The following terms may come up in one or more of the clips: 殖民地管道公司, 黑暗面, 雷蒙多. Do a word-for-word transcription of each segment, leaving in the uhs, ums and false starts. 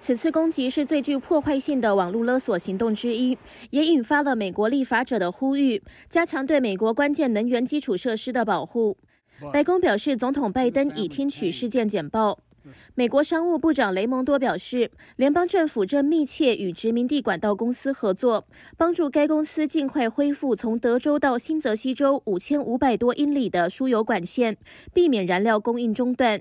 此次攻击是最具破坏性的网络勒索行动之一，也引发了美国立法者的呼吁，加强对美国关键能源基础设施的保护。白宫表示，总统拜登已听取事件简报。 美国商务部长雷蒙多表示，联邦政府正密切与殖民地管道公司合作，帮助该公司尽快恢复从德州到新泽西州五千五百多英里的输油管线，避免燃料供应中断。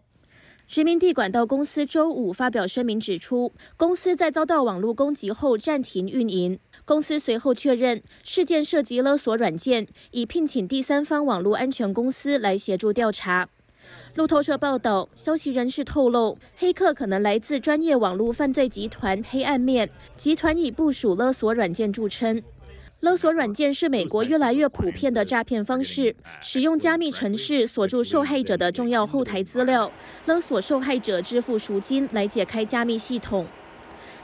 殖民地管道公司周五发表声明指出，公司在遭到网络攻击后暂停运营。公司随后确认，事件涉及勒索软件，已聘请第三方网络安全公司来协助调查。 路透社报道，消息人士透露，黑客可能来自专业网络犯罪集团“黑暗面”。集团以部署勒索软件著称。勒索软件是美国越来越普遍的诈骗方式，使用加密程式锁住受害者的重要后台资料，勒索受害者支付赎金来解开加密系统。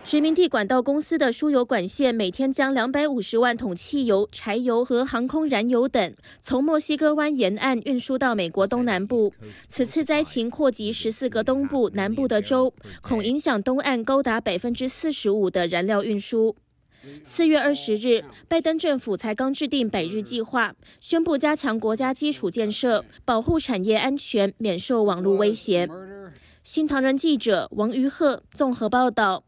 殖民地管道公司的输油管线每天将两百五十万桶汽油、柴油和航空燃油等从墨西哥湾沿岸运输到美国东南部。此次灾情扩及十四个东部、南部的州，恐影响东岸高达 百分之四十五 的燃料运输。 四月二十日，拜登政府才刚制定百日计划，宣布加强国家基础建设，保护产业安全免受网络威胁。新唐人记者王于鹤综合报道。